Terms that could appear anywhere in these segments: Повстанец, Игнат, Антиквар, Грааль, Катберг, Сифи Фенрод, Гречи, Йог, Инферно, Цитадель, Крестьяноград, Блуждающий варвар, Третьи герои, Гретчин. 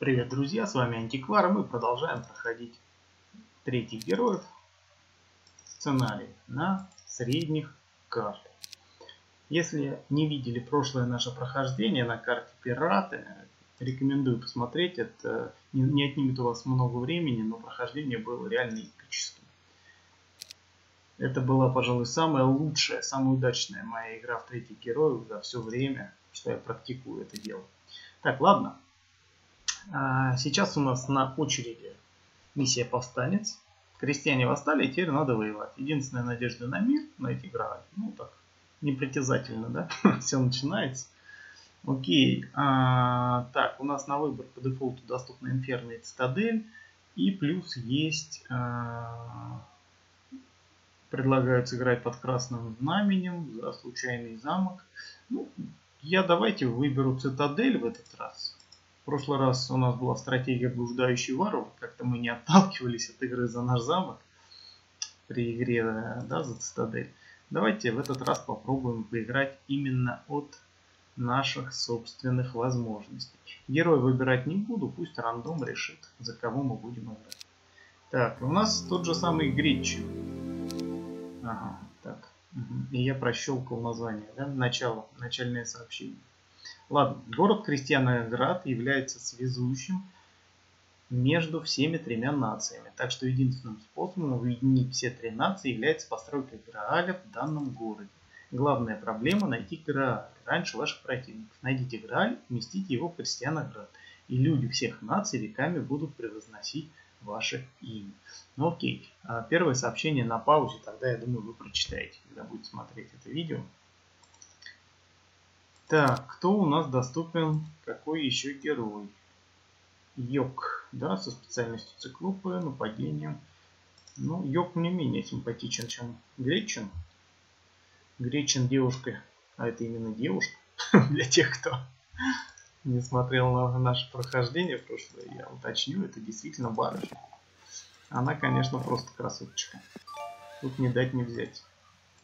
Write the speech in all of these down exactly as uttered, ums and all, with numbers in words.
Привет, друзья, с вами Антиквар. Мы продолжаем проходить третьих героев сценарий на средних картах. Если не видели прошлое наше прохождение на карте Пираты, рекомендую посмотреть. Это не отнимет у вас много времени, но прохождение было реально эпическим. Это была, пожалуй, самая лучшая, самая удачная моя игра в третьих героев за все время, что я практикую это дело. Так, ладно. Сейчас у нас на очереди миссия Повстанец. Крестьяне восстали, и теперь надо воевать. Единственная надежда на мир — найти Грааль. Ну так, непритязательно, да? Все начинается. Окей. А, так, у нас на выбор по дефолту доступны Инферно и Цитадель. И плюс есть... А, предлагают сыграть под красным знаменем за случайный замок. Ну, я давайте выберу Цитадель в этот раз. В прошлый раз у нас была стратегия «Блуждающий варвар». Как-то мы не отталкивались от игры за наш замок при игре, да, за Цитадель. Давайте в этот раз попробуем поиграть именно от наших собственных возможностей. Героя выбирать не буду, пусть рандом решит, за кого мы будем играть. Так, у нас тот же самый Гречи. Ага, так. Угу. И я прощелкал название, да? Начало, начальное сообщение. Ладно, город Крестьяноград является связующим между всеми тремя нациями. Так что единственным способом объединить все три нации является постройка Грааля в данном городе. Главная проблема — найти Грааль раньше ваших противников. Найдите Грааль, вместите его в Крестьяноград, и люди всех наций веками будут превозносить ваше имя. Ну окей, первое сообщение на паузе, тогда, я думаю, вы прочитаете, когда будете смотреть это видео. Так, кто у нас доступен? Какой еще герой? Йог, да, со специальностью циклопы, нападением. Ну, Йог мне менее симпатичен, чем Гретчин. Гретчин девушка, а это именно девушка, для тех, кто не смотрел на наше прохождение прошлое, я уточню, это действительно барышня. Она, конечно, просто красоточка. Тут не дать не взять.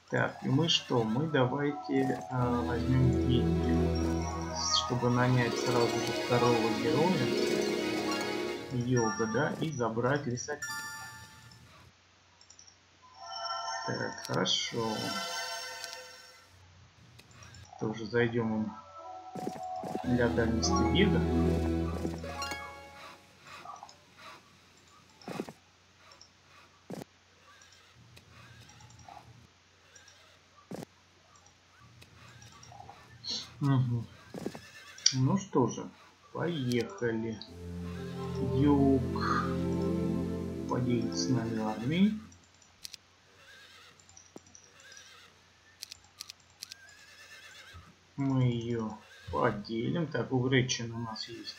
Так, и мы что? Мы давайте э, возьмем деньги, чтобы нанять сразу же второго героя, Йога, да, и забрать лесок. Так, хорошо. Тоже зайдем им для дальности бега. Угу. Ну что же, поехали. Йог поделится с нами армией. Мы ее поделим. Так, у Гречина у нас есть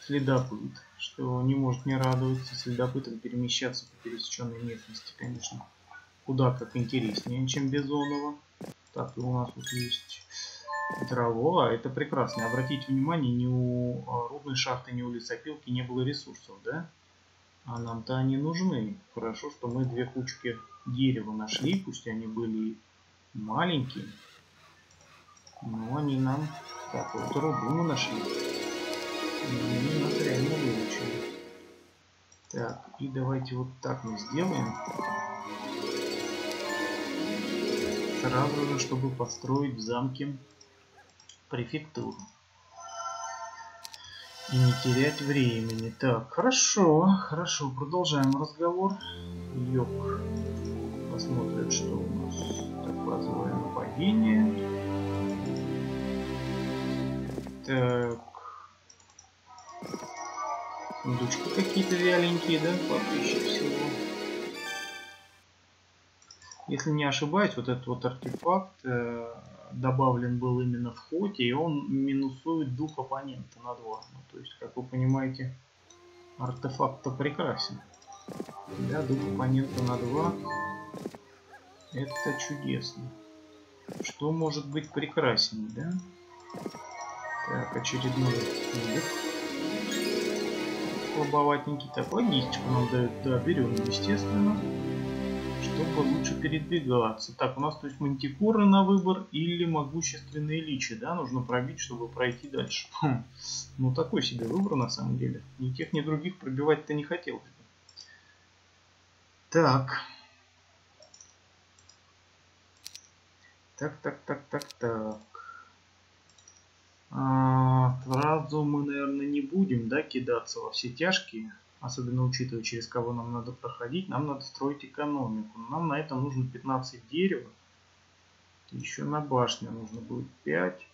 следопыт, что не может не радоваться. Следопытом перемещаться по пересеченной местности, конечно, куда как интереснее, чем Бизонова. Так, у нас тут есть дрова, это прекрасно. Обратите внимание, ни у рудной шахты, ни у лесопилки не было ресурсов, да? А нам-то они нужны. Хорошо, что мы две кучки дерева нашли, пусть они были маленькие, но они нам... Так, вот руду мы нашли. И нас реально вылечили. Так, и давайте вот так мы сделаем. Сразу же, чтобы построить в замке префектуру. И не терять времени. Так, хорошо, хорошо, продолжаем разговор. Йог посмотрит, что у нас. Так, базовое нападение. Так. Сундучки какие-то вяленькие, да? Попище всего. Если не ошибаюсь, вот этот вот артефакт э, добавлен был именно в ходе, и он минусует дух оппонента на два. Ну, то есть, как вы понимаете, артефакт-то прекрасен. Да, дух оппонента на два. Это чудесно. Что может быть прекрасней, да? Так, очередной дух. Слабоватенький. Так, логистику нам дают. Да, берем, естественно. ну-ка лучше передвигаться. Так, у нас, то есть, мантикоры на выбор или могущественные личи, да, нужно пробить, чтобы пройти дальше. Ну, такой себе выбор, на самом деле. Ни тех, ни других пробивать-то не хотел. Так. Так, так, так, так, так. Сразу мы, наверное, не будем, да, кидаться во все тяжкие. Особенно учитывая, через кого нам надо проходить. Нам надо строить экономику. Нам на это нужно пятнадцать дерева. Еще на башню нужно будет пять.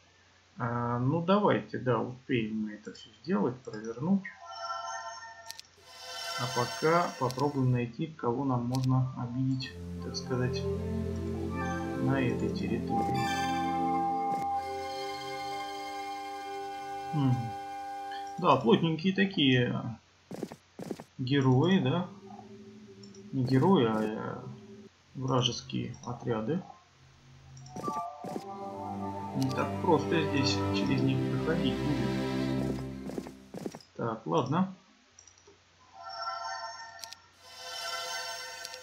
А, ну, давайте, да, успеем мы это все сделать, провернуть. А пока попробуем найти, кого нам можно обидеть, так сказать, на этой территории. М-м. Да, плотненькие такие... Герои, да? Не герои, а вражеские отряды. Не так просто здесь через них проходить будет. Так, ладно.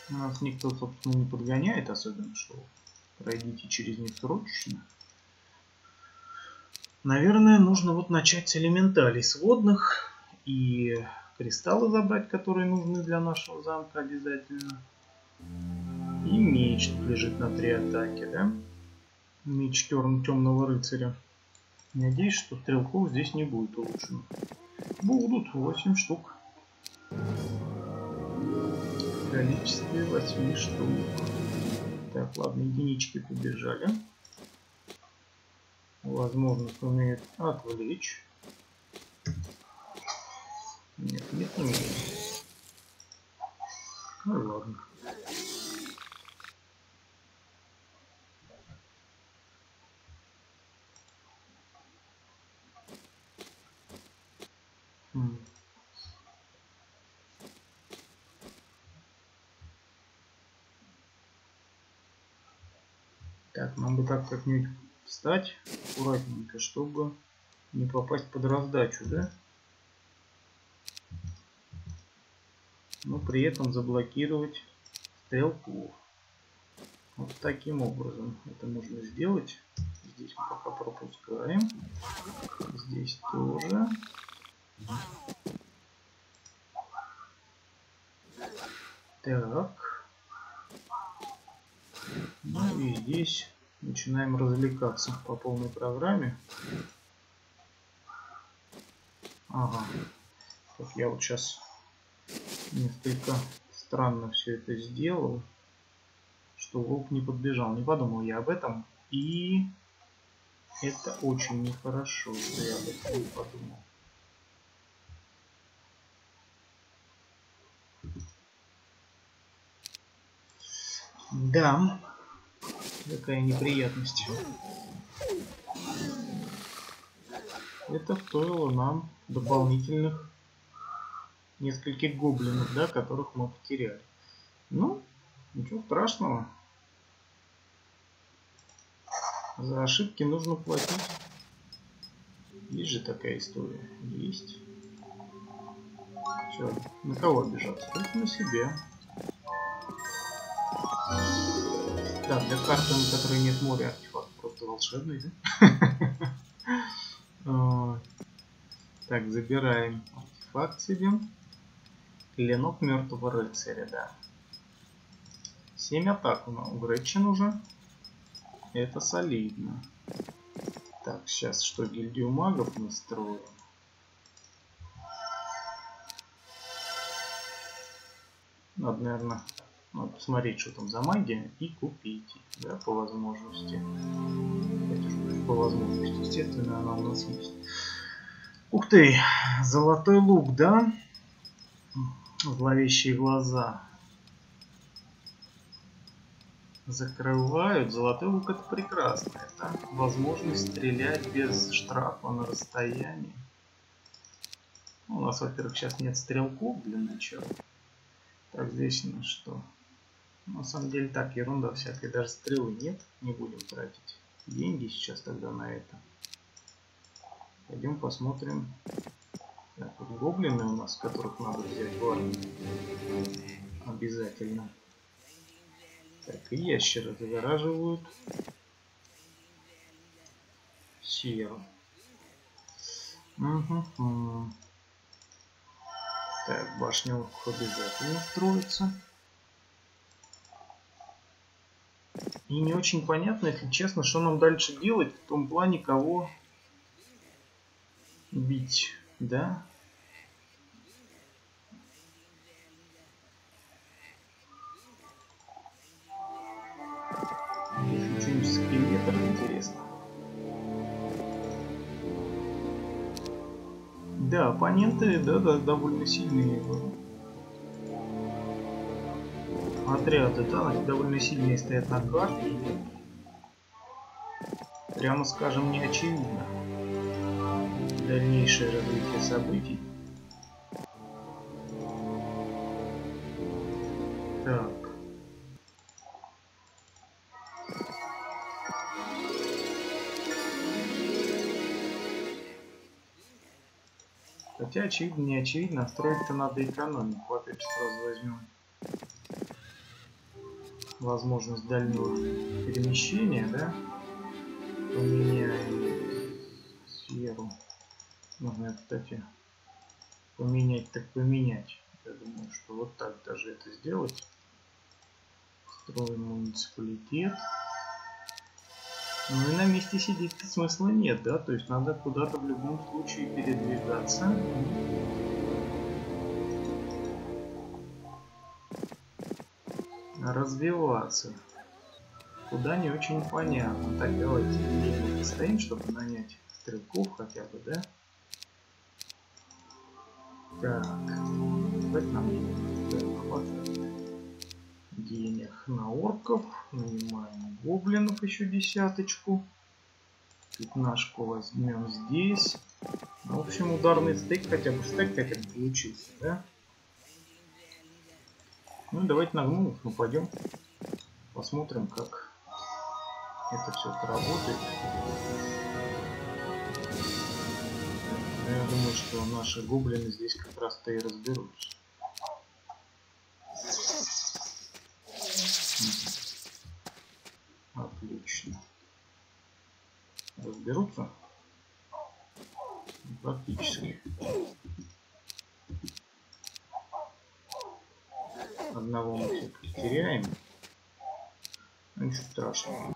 Нас никто, собственно, не подгоняет, особенно, что пройдите через них срочно. Наверное, нужно вот начать с элементалей, с водных и... Кристаллы забрать, которые нужны для нашего замка обязательно. И меч лежит на три атаки, да? Меч Терн Темного Рыцаря. Надеюсь, что стрелков здесь не будет улучшено. Будут восемь штук. В количестве восемь штук. Так, ладно, единички побежали. Возможно, сумеет отвлечь. Нет, нет, не умеет. Ну ладно. Хм. Так, нам бы так как-нибудь встать аккуратненько, чтобы не попасть под раздачу, да? Но при этом заблокировать стрелку. Вот таким образом это можно сделать. Здесь мы пока пропускаем. Здесь тоже. Так. Ну и здесь начинаем развлекаться по полной программе. Ага. Так, я вот сейчас... Несколько странно все это сделал, что волк не подбежал. Не подумал я об этом. И это очень нехорошо, что я об этом не подумал. Да, такая неприятность. Это стоило нам дополнительных... Нескольких гоблинов, да, которых мы потеряли. Ну, ничего страшного. За ошибки нужно платить. Есть же такая история. Есть. Все, на кого обижаться? Только на себя. Так, для карты, на которой нет моря, артефакт просто волшебный, да? Так, забираем артефакт себе. Клинок Мертвого Рыцаря, да. семь атак у Гретчин уже. Это солидно. Так, сейчас что, гильдию магов настроим? Надо, наверное, надо посмотреть, что там за магия, и купить, да, по возможности. По возможности, естественно, она у нас есть. Ух ты, золотой лук, да? Зловещие глаза закрывают. Золотой лук — это прекрасно. Это возможность стрелять без штрафа на расстоянии. У нас, во-первых, сейчас нет стрелков для начала. Так, здесь ну что? На самом деле так, ерунда всякая. Даже стрелы нет. Не будем тратить деньги сейчас тогда на это. Пойдем посмотрим. Так, вот гоблины у нас, которых надо взять в армию. Обязательно. Так, ящера загораживают. Сиеру. Угу. Так, башня обязательно строится. И не очень понятно, если честно, что нам дальше делать, в том плане, кого бить, да? Если что-нибудь скелетов, интересно. Да, оппоненты, да, да, довольно сильные. Отряды, да, они довольно сильные стоят на карте. И, прямо скажем, не очевидно дальнейшее развитие событий. Так. Хотя очевидно, не очевидно, строить-то надо экономику. Опять же сразу возьмем возможность дальнего перемещения, да? Поменяем сферу. Нужно, кстати, поменять так поменять. Я думаю, что вот так даже это сделать. Строим муниципалитет. Ну и на месте сидеть смысла нет, да? То есть надо куда-то в любом случае передвигаться. Развиваться. Куда, не очень понятно. Так, давайте постоим, чтобы нанять стрелков хотя бы, да? Так, давайте нам хватает денег на орков. Нанимаем гоблинов еще десяточку. Пятнашку возьмем здесь. В общем, ударный стейк хотя бы стейк хотя бы получился, да? Ну давайте нагнем их, ну пойдем посмотрим, как это все работает. Я думаю, что наши гоблины здесь как раз-то и разберутся. Отлично. Разберутся? Практически. Одного мы все-таки теряем. Ничего страшного.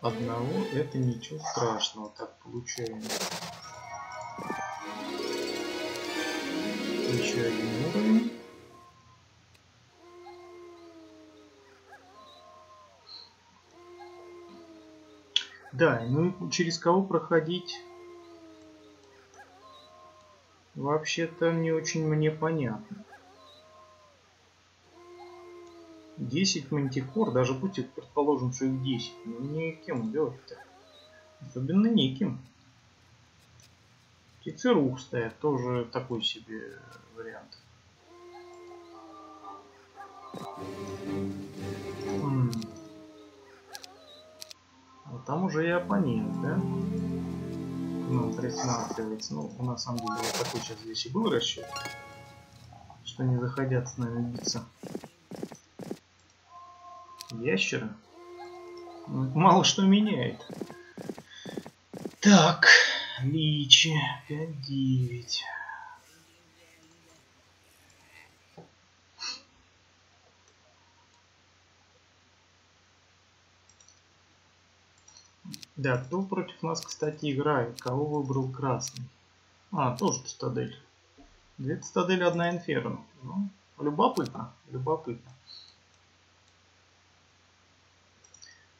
Одного это ничего страшного. Так, получаем еще один уровень. Да, ну и через кого проходить? Вообще-то не очень мне понятно. десять мантикор, даже будьте предположим, что их десять, но никем делать-то. Особенно неким. Птицерух стоят, тоже такой себе вариант. М-м. Вот там уже и оппонент, да? Ну, присматривается. Ну, на самом деле, вот такой сейчас здесь и был расчет, что не захотят с нами биться. Ящера мало что меняет. Так, личи пять девять. Да, кто против нас, кстати, играет? Кого выбрал красный? А, тоже цитадель. Две цитадели, одна инферно. Ну, любопытно, любопытно.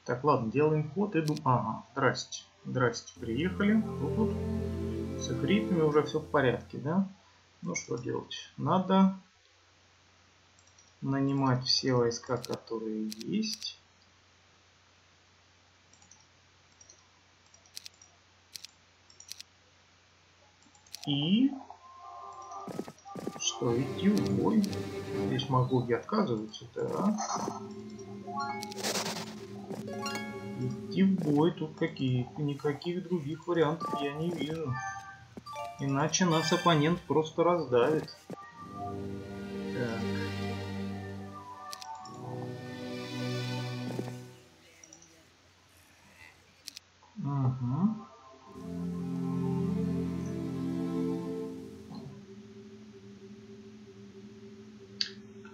Так, ладно, делаем ход и думаем. Ага, здрасте. Здрасте, приехали. Вот тут с экрипами уже все в порядке, да? Ну что делать? Надо нанимать все войска, которые есть. И что, идти в бой? Здесь маги отказываются, да? Идти в бой, тут какие никаких других вариантов я не вижу. Иначе нас оппонент просто раздавит. Так.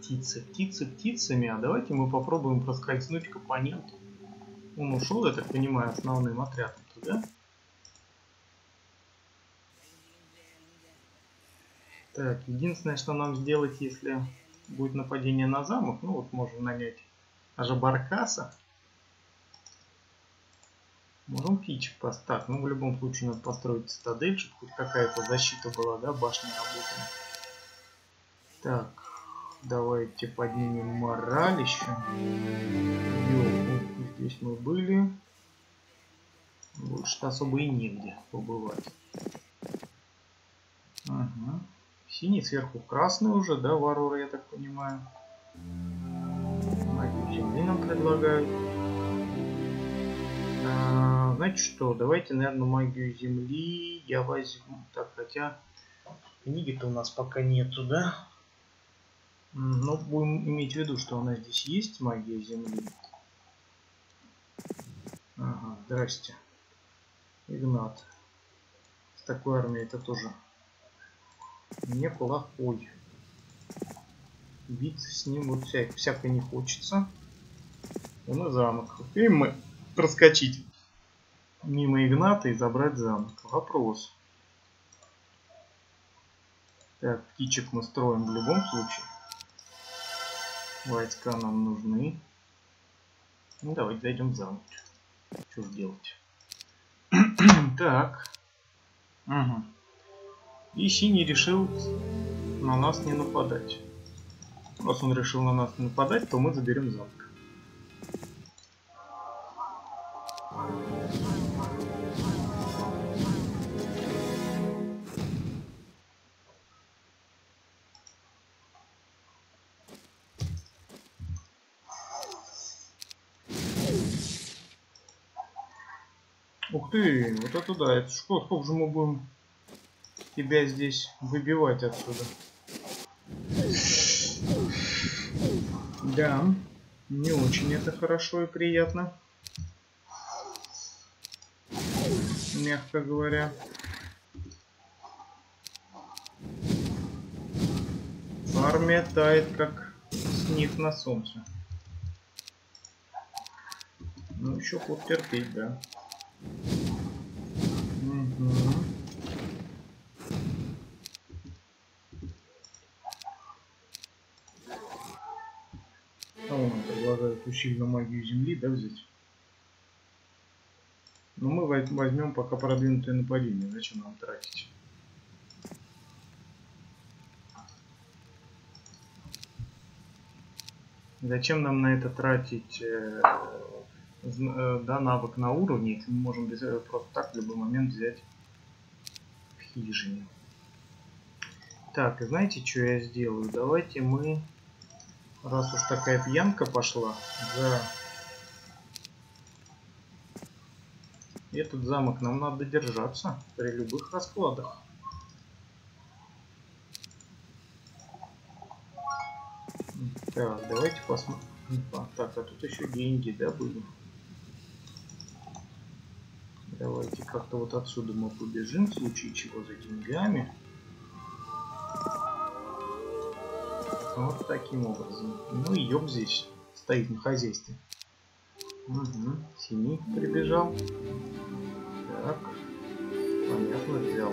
птицы, птицы птицами, а давайте мы попробуем проскользнуть к оппоненту. Он ушел, я так понимаю, основным отрядом туда. Так, единственное, что нам сделать, если будет нападение на замок, ну вот можем нанять Ажабаркаса. Можем птичек поставить. Ну, в любом случае надо построить цитадель, чтобы хоть какая-то защита была, да, башня работала. Так, давайте поднимем мораль еще. Йогу. Здесь мы были. Больше-то особо и негде побывать. Ага. Синий сверху красный уже, да, варвары, я так понимаю. Магию земли нам предлагают. А, значит что, давайте, наверное, магию земли я возьму. Так, хотя книги-то у нас пока нету, да? Но будем иметь в виду, что у нас здесь есть магия земли. Ага, здрасте. Игнат. С такой армией это тоже неплохой. Биться с ним вот вся, всякой не хочется. Он и замок. Успеем мы проскочить мимо Игната и забрать замок? Вопрос. Так, птичек мы строим в любом случае. Войска нам нужны. Ну, давайте зайдем в замок. Что же делать? Так. Угу. И синий решил на нас не нападать. Раз он решил на нас не нападать, то мы заберем замок. Ух ты, вот это да, это что, сколько же мы будем тебя здесь выбивать отсюда? Да, не очень это хорошо и приятно, мягко говоря. Армия тает, как снег на солнце. Ну еще ход терпеть, да. А он предлагает усиленно магию земли, да, взять? Но мы возьмем пока продвинутое нападение. Зачем нам тратить? Зачем нам на это тратить э, э, да, навык на уровне, если мы можем без, э, просто так в любой момент взять в хижине? Так, и знаете, что я сделаю? Давайте мы... Раз уж такая пьянка пошла, за этот замок нам надо держаться при любых раскладах. Так, давайте посмотрим. Так, а тут еще деньги, да, были? Давайте как-то вот отсюда мы побежим, в случае чего, за деньгами. Вот таким образом. Ну и Йог здесь стоит на хозяйстве. Угу. Синий прибежал. Так. Понятно, взял.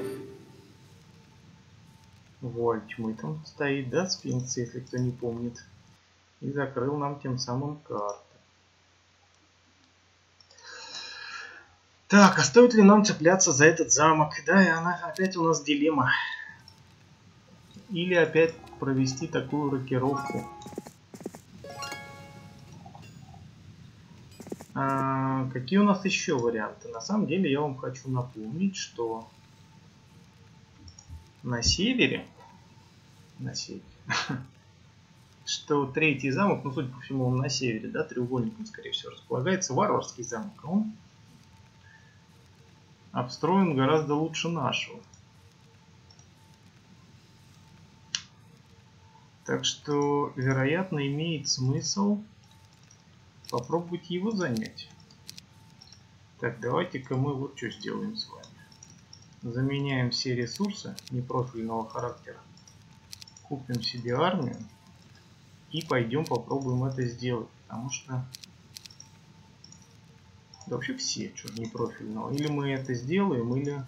Вуаль тьмы там стоит, да, сфинкс, если кто не помнит. И закрыл нам тем самым карту. Так, а стоит ли нам цепляться за этот замок? Да, и она опять у нас дилемма. Или опять провести такую рокировку. А какие у нас еще варианты? На самом деле я вам хочу напомнить, что на севере, на севере, что третий замок, ну судя по всему он на севере, да, треугольником скорее всего располагается, варварский замок, он обстроен гораздо лучше нашего. Так что, вероятно, имеет смысл попробовать его занять. Так, давайте-ка мы вот что сделаем с вами. Заменяем все ресурсы непрофильного характера. Купим себе армию. И пойдем попробуем это сделать, потому что... Да вообще все, черт, не профильного. Или мы это сделаем, или э,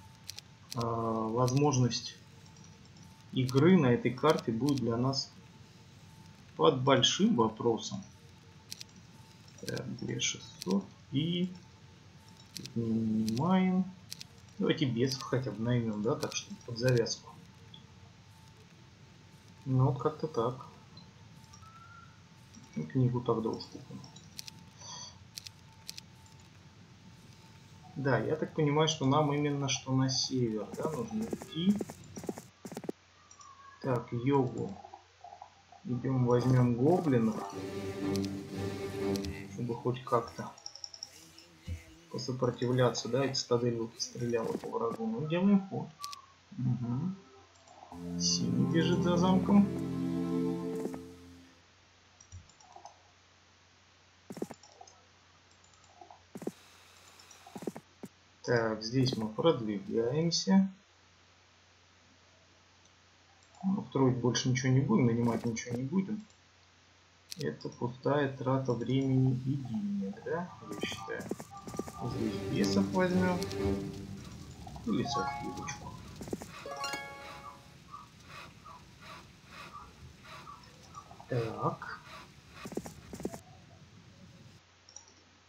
возможность игры на этой карте будет для нас под большим вопросом. Так, две тысячи шестьсот и нанимаем. Давайте бесов хотя бы наймем, да, так что под завязку. Ну вот как-то так. И книгу тогда уж купим. Да, я так понимаю, что нам именно что на север, да, нужно идти. Так, Йогу. Идем возьмем гоблинов, чтобы хоть как-то посопротивляться, да, и Цитадель вот стреляла по врагу. Ну, делаем ход. Угу. Синий бежит за замком. Так, здесь мы продвигаемся. Ну, строить больше ничего не будем, нанимать ничего не будем. Это пустая трата времени и денег, да? Я считаю. Здесь бесов возьмем. Или софьевочку. Так.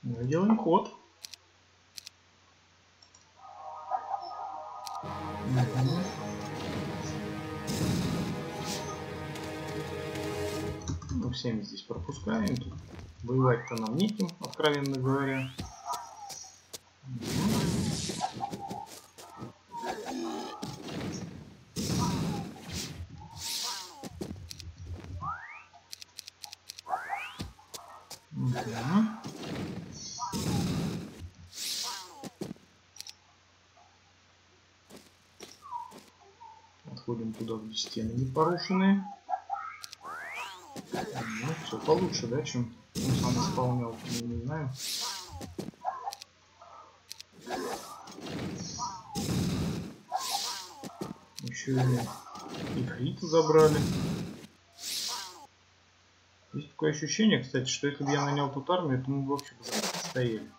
Ну, делаем ход. Ну, всеми здесь пропускаем. Тут воевать-то нам неким, откровенно говоря. Туда, где стены не порушены. Ну, все получше, да, чем он сам исполнял, я не знаю. Еще и ифрита забрали. Есть такое ощущение, кстати, что если бы я нанял тут армию, то мы бы вообще стояли.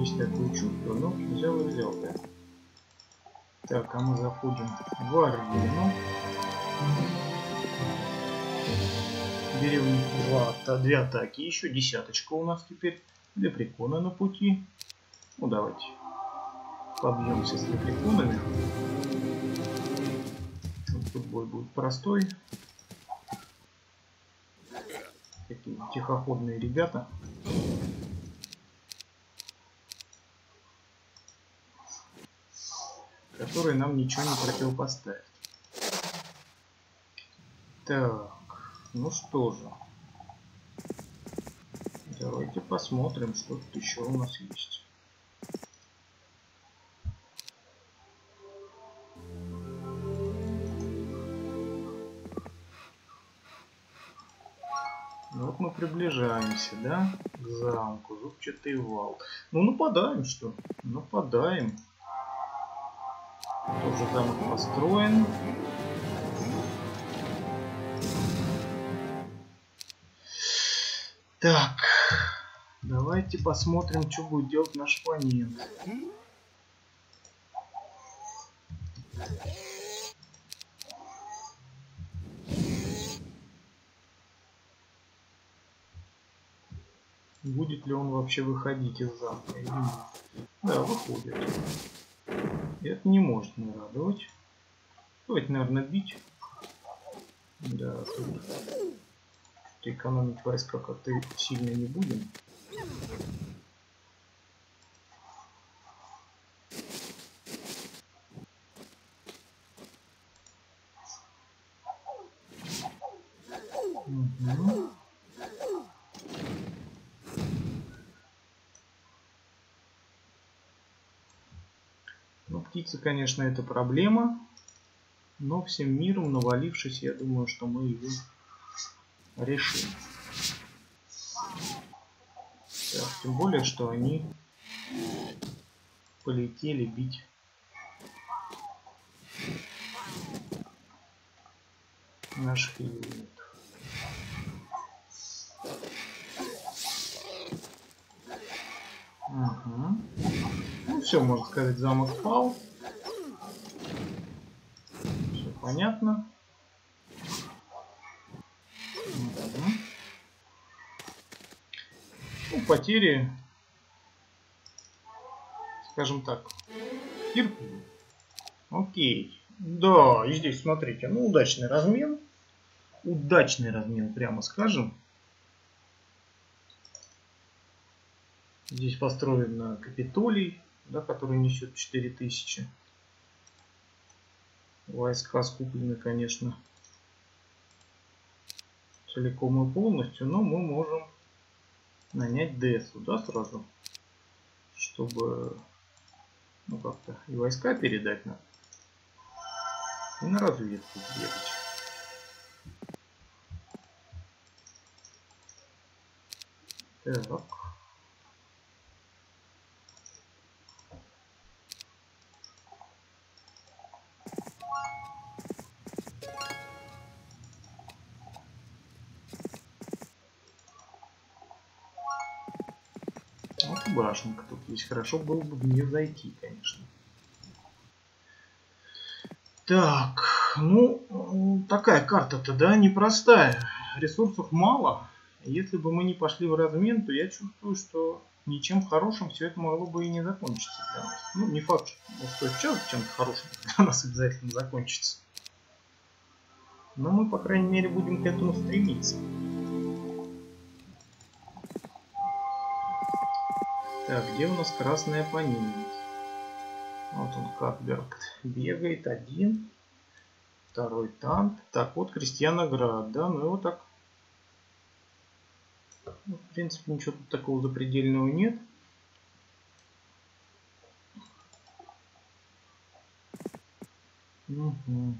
Есть такое чувство, но взял и взял, да. Так, а мы заходим в арену. Берем два, две атаки, еще десяточка у нас теперь. Лепреконы на пути. Ну давайте побьемся с лепреконами. Тут бой будет простой. Такие тихоходные ребята. Которые нам ничего не противопоставят. Так, ну что же. Давайте посмотрим, что тут еще у нас есть. Вот мы приближаемся, да, к замку. Зубчатый вал. Ну, нападаем, что? Нападаем. Тоже замок построен. Так, давайте посмотрим, что будет делать наш оппонент. Будет ли он вообще выходить из замка? Да, выходит. Это не может не радовать. Давайте, наверное, бить. Да, тут экономить войска как-то сильно не будем. Угу. Птица, конечно, это проблема, но всем миром навалившись, я думаю, что мы ее решим. Так, тем более, что они полетели бить. Наших юнитов. все, можно сказать, замок пал. Все понятно. Ну, потери, скажем так, терпим. Окей. Да, и здесь, смотрите, ну, удачный размен. Удачный размен, прямо скажем. Здесь построен на Капитолий, да, который несет четыре тысячи. Войска скуплены, конечно, целиком и полностью, но мы можем нанять ДСу, да, сразу, чтобы, ну, как-то и войска передать нам, и на разведку бегать. Так. Вот и башенка тут есть. Хорошо было бы в нее зайти, конечно. Так, ну, такая карта-то, да, непростая. Ресурсов мало. Если бы мы не пошли в размен, то я чувствую, что ничем хорошим все это могло бы и не закончиться для нас. Ну, не факт, что сейчас чем-то хорошим для нас обязательно закончится. Но мы, по крайней мере, будем к этому стремиться. Так, где у нас красная понизит? Вот он, Катберг, бегает один. Второй танк. Так, вот Крестьяноград, да, ну его так. В принципе, ничего тут такого запредельного нет. Угу.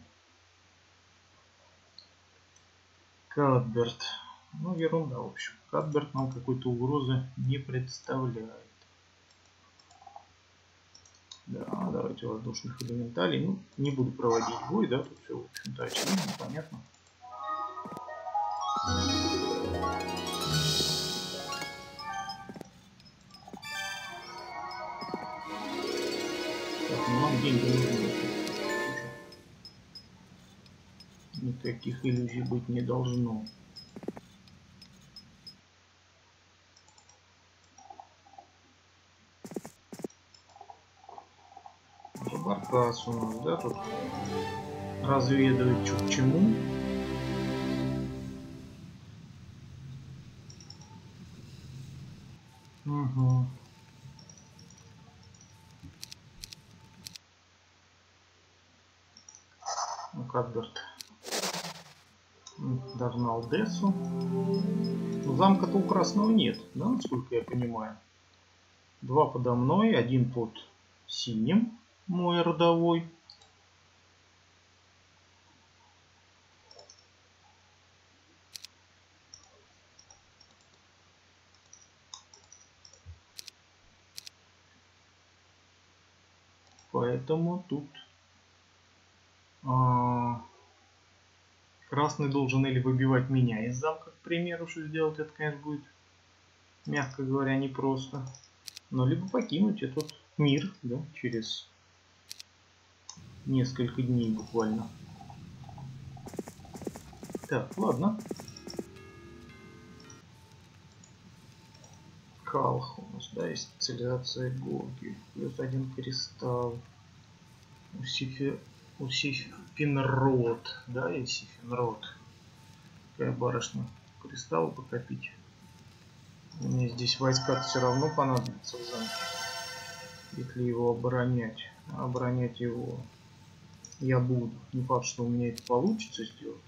Катберт. Ну, ерунда, в общем. Катберт нам какой-то угрозы не представляет. Да, давайте воздушных элементалей. Ну, не буду проводить бой, да, тут все, в общем-то, очевидно, понятно. Так, ну, нам деньги нужны. Никаких иллюзий быть не должно. Баркас у нас, да, тут разведывать, что к чему. Угу. Ну, Катберт догнал Десу. Замка-то у красного нет, да, насколько я понимаю. Два подо мной, один под синим. Мой родовой. Поэтому тут а, красный должен или выбивать меня из замка, к примеру, что сделать это, конечно, будет, мягко говоря, непросто. Но либо покинуть этот мир, да, через несколько дней буквально. Так, ладно. Калх у нас, да, есть цивилизация Гоги. Плюс один кристалл. У Сифи, у Сифи Фенрод, да, и Сифи Фенрод. Какая барышня. Кристаллы покопить. Мне здесь войска все равно понадобится в замке. Если его оборонять. Оборонять его я буду. Не факт, что у меня это получится сделать.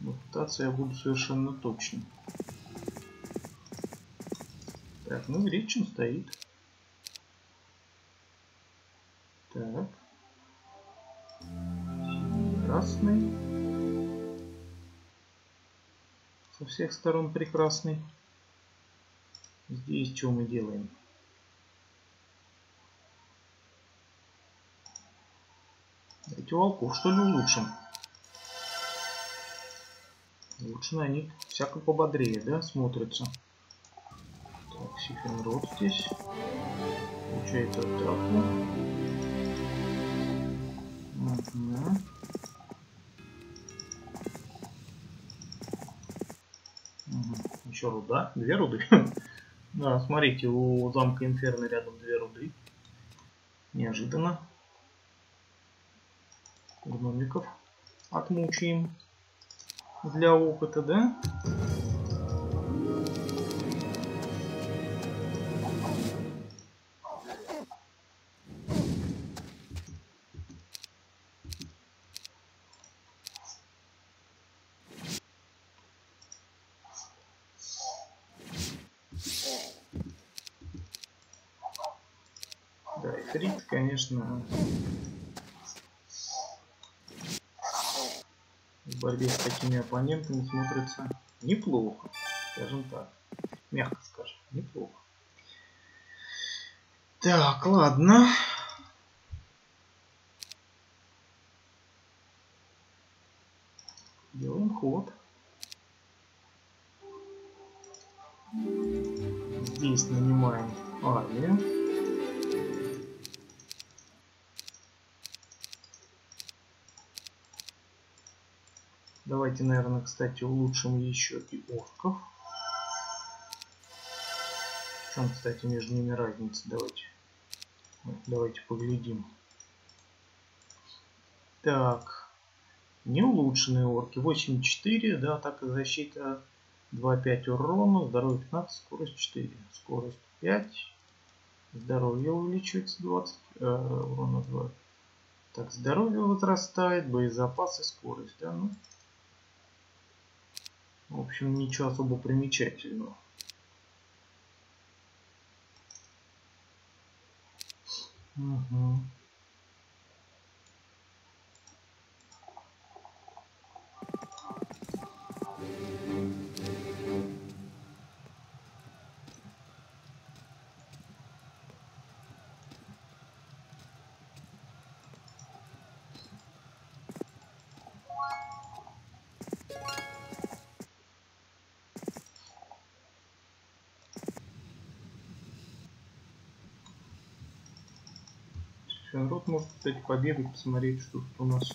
Но пытаться я буду совершенно точно. Так, ну Гречин стоит. Так. Красный. Со всех сторон прекрасный. Здесь что мы делаем? Эти волков, что ли, улучшим? Лучше на них всяко пободрее, да, смотрится. Так, Сифенрод здесь. получается вот так вот. Угу. Угу. Еще руда. Две руды. Да, смотрите, у замка Инферно рядом две руды. Неожиданно. Гномиков отмучаем для опыта, да? Да, эфрит, конечно, в борьбе с такими оппонентами смотрится неплохо, скажем так, мягко скажем, неплохо. Так, ладно. Делаем ход. Здесь нанимаем армию. Давайте, наверное, кстати, улучшим еще и орков. В чем, кстати, между ними разница? Давайте, давайте поглядим. Так, не улучшенные орки. восемь четыре, да, атака, защита два пять урона, здоровье пятнадцать, скорость четыре. Скорость пять, здоровье увеличивается двадцать, э, урона два. Так, здоровье возрастает, боезапас и скорость, да, ну... В общем, ничего особо примечательного. Угу. Народ может, кстати, побегать, посмотреть, что у нас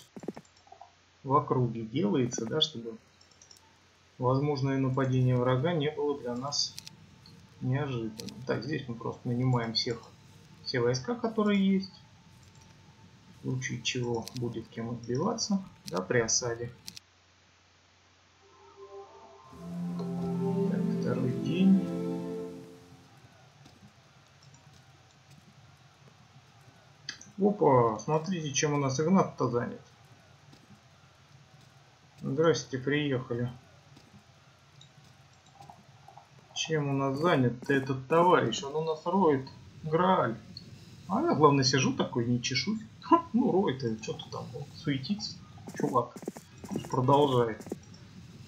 в округе делается, да, чтобы возможное нападение врага не было для нас неожиданным. Так, здесь мы просто нанимаем всех, все войска, которые есть, в случае чего будет кем отбиваться, да, при осаде. Так, второй день. Опа, смотрите, чем у нас Игнат-то занят. Здрасте, приехали. Чем у нас занят этот товарищ? Он у нас роет Грааль. А я, главное, сижу такой, не чешусь. Ха, ну, роет, а что-то там суетится. Чувак продолжает.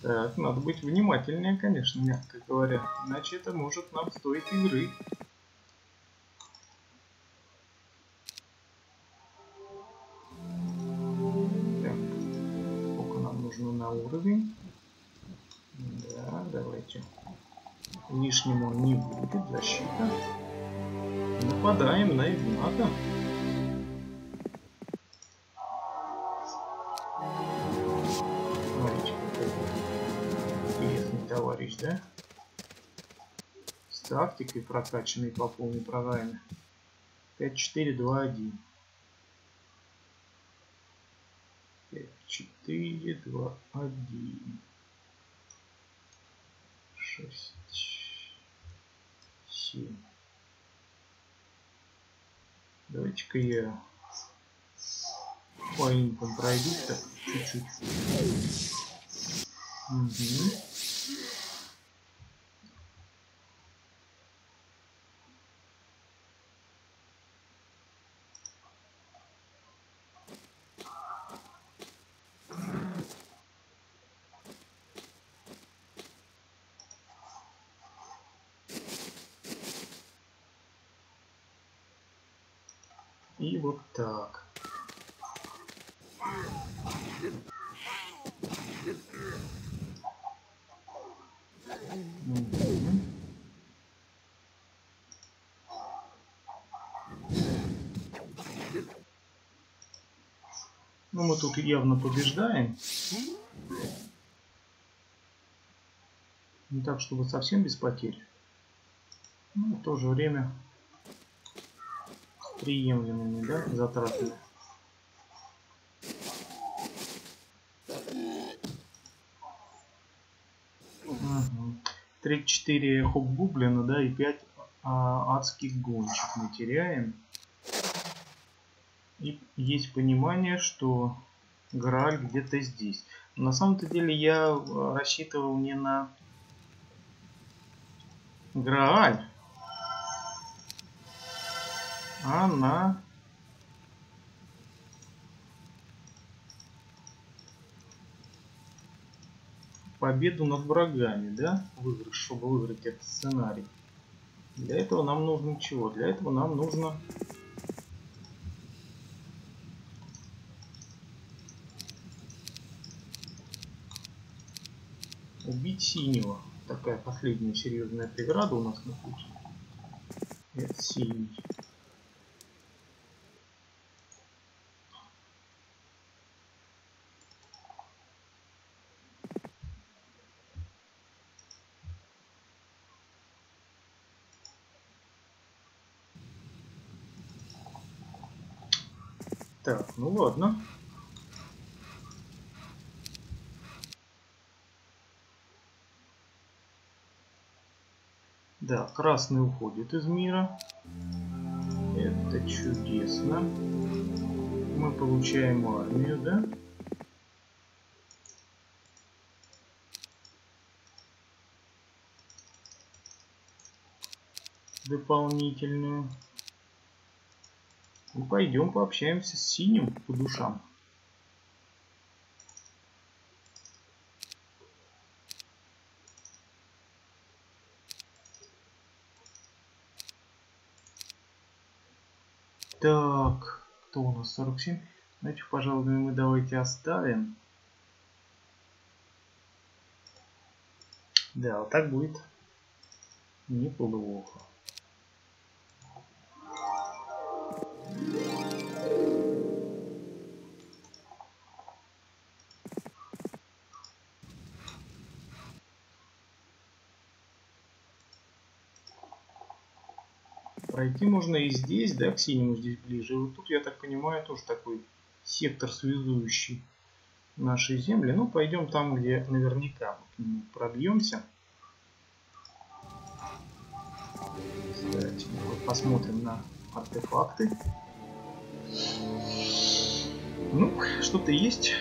Так, надо быть внимательнее, конечно, мягко говоря. Иначе это может нам стоить игры. Уровень, да, давайте, лишнему не будет, защита, нападаем на Игната. Смотрите, какой интересный товарищ, да, с тактикой прокачанной по полной программе. Пять четыре два один. четыре, два, один, шесть, семь. Давайте-ка я по инкам пройдусь так чуть-чуть. Угу. И вот так. Угу. Ну, мы тут явно побеждаем. Не так, чтобы совсем без потерь. Ну, в то же время приемлемыми, да, затратами. Угу. тридцать четыре хоб-гоблина, да, и пять а, адских гонщик мы теряем. И есть понимание, что Грааль где-то здесь. На самом-то деле я рассчитывал не на Грааль, а на победу над врагами, да? Выигрыш, чтобы выиграть этот сценарий. Для этого нам нужно чего? Для этого нам нужно убить синего. Такая последняя серьезная преграда у нас на пути. Это синий. Так, ну ладно. Да, красный уходит из мира. Это чудесно. Мы получаем армию, да? Дополнительную. Ну, пойдем пообщаемся с синим по душам. Так, кто у нас сорок семь? Значит, пожалуй, мы давайте оставим. Да, вот так будет неплохо. Пройти можно и здесь, да, к синему здесь ближе. И вот тут, я так понимаю, тоже такой сектор, связующий наши земли. Ну, пойдем там, где наверняка пробьемся. Кстати, посмотрим на артефакты. Ну, что-то есть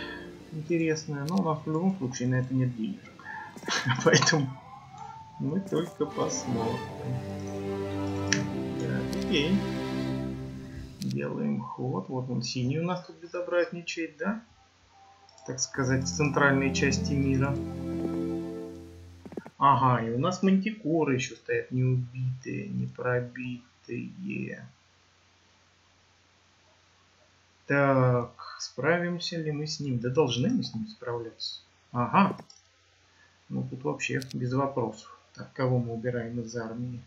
интересное, но у нас в любом случае на это нет денег. Поэтому мы только посмотрим. Окей. Делаем ход. Вот он, синий у нас тут безобразничает, да? Так сказать, в центральной части мира. Ага, и у нас мантикоры еще стоят неубитые, непробитые. Так, справимся ли мы с ним? Да должны мы с ним справляться. Ага. Ну тут вообще без вопросов. Так, кого мы убираем из армии?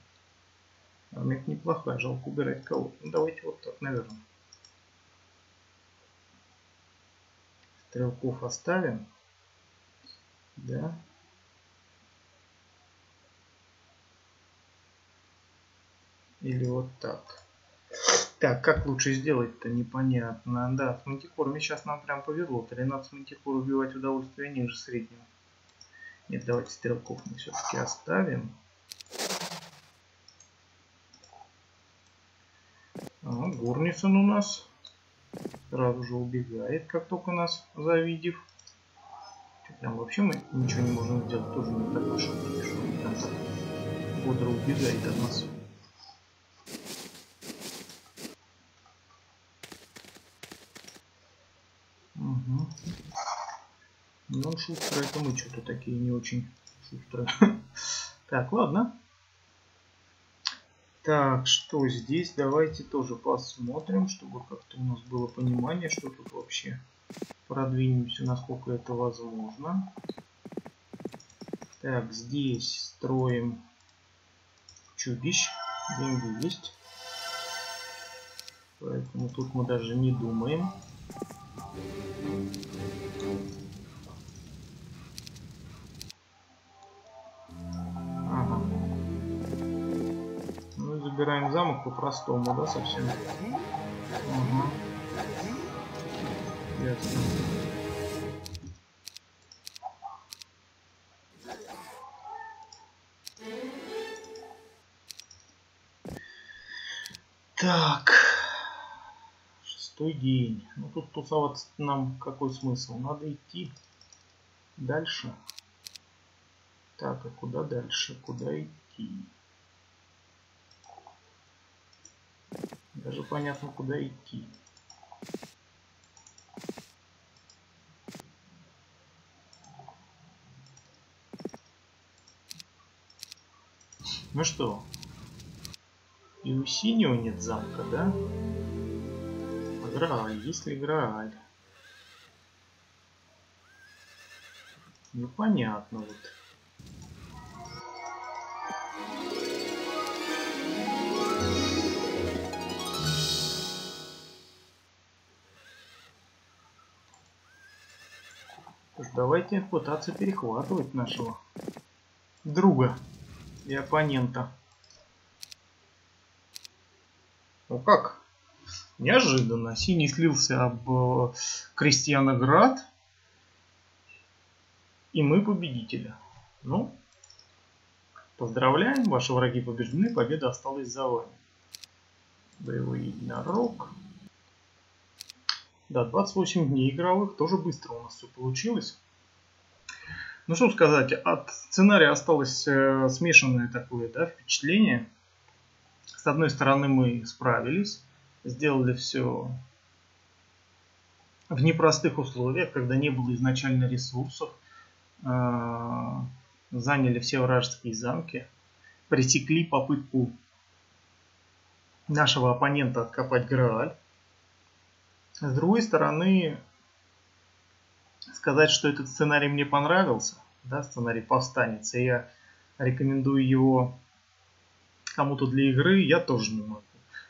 Армия неплохая, жалко убирать кого. Ну, давайте вот так, наверное. Стрелков оставим. Да. Или вот так. Так, как лучше сделать-то, непонятно. Да, с мантикорами сейчас нам прям повезло. тринадцать мантикор убивать удовольствие ниже среднего. Нет, давайте стрелков мы все-таки оставим. А, Горнисон у нас сразу же убегает, как только нас завидев. Что, прям вообще мы ничего не можем сделать. Тоже не так хорошо, что он прям так бодро убегает от нас. Угу. Ну, шустрые, это мы что-то такие не очень шустрые. Так, ладно. Так, что здесь? Давайте тоже посмотрим, чтобы как-то у нас было понимание, что тут вообще. Продвинемся, насколько это возможно. Так, здесь строим чудищ. Деньги есть. Поэтому тут мы даже не думаем. забираем замок по-простому, да, совсем? Угу. Ясно. Так. Шестой день. Ну тут тусоваться нам какой смысл? Надо идти дальше. Так, а куда дальше? Куда идти? Даже понятно, куда идти. Ну что? И у синего нет замка, да? А Грааль, есть ли Грааль? Ну понятно вот. Давайте пытаться перехватывать нашего друга и оппонента. Ну как? Неожиданно. Синий слился об Крестьяноград. И мы победители. Ну, поздравляем. Ваши враги побеждены. Победа осталась за вами. Боевой единорог. Да, двадцать восемь дней игровых. Тоже быстро у нас все получилось. Ну что сказать, от сценария осталось э, смешанное такое, да, впечатление. С одной стороны, мы справились, сделали все в непростых условиях, когда не было изначально ресурсов, э, заняли все вражеские замки, пресекли попытку нашего оппонента откопать Грааль. С другой стороны, сказать, что этот сценарий мне понравился, да, сценарий «Повстанец», и я рекомендую его кому-то для игры, я тоже не могу.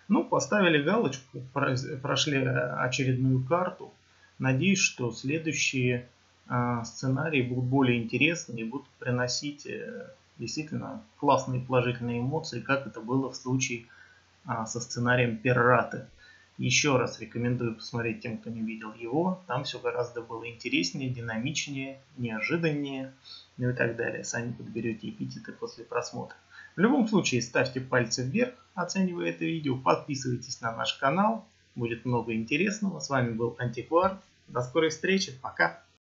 Ну, поставили галочку, прошли очередную карту. Надеюсь, что следующие э, сценарии будут более интересны и будут приносить э, действительно классные положительные эмоции, как это было в случае э, со сценарием «Пираты». Еще раз рекомендую посмотреть тем, кто не видел его. Там все гораздо было интереснее, динамичнее, неожиданнее, ну и так далее. Сами подберете эпитеты после просмотра. В любом случае, ставьте пальцы вверх, оценивая это видео. Подписывайтесь на наш канал. Будет много интересного. С вами был Антиквар. До скорой встречи. Пока.